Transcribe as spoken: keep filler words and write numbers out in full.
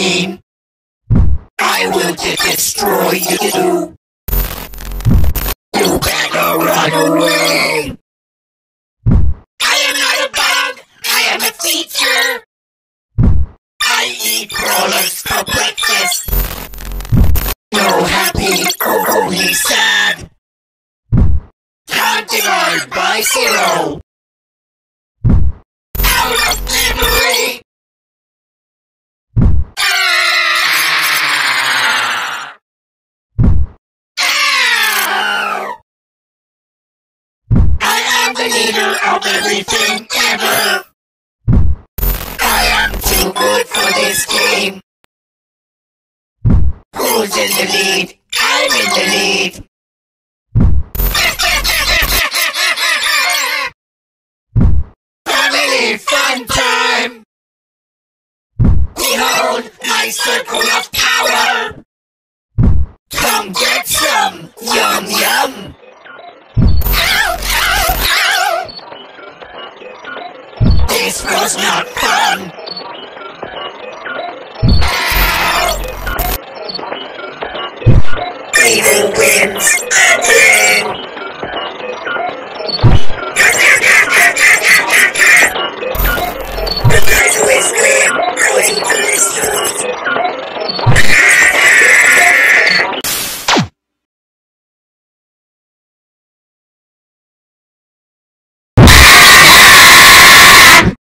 mean? I will destroy you! You better run away! I am not a bug! I am a teacher! I eat rollers for breakfast! No happy or only sad! How did I buy zero? Out of memory! Leader of everything ever! I am too good for this game! Who's in the lead? I'm in the lead! Family fun time! Behold my circle of power! Come get some! Yum yum! This was not fun!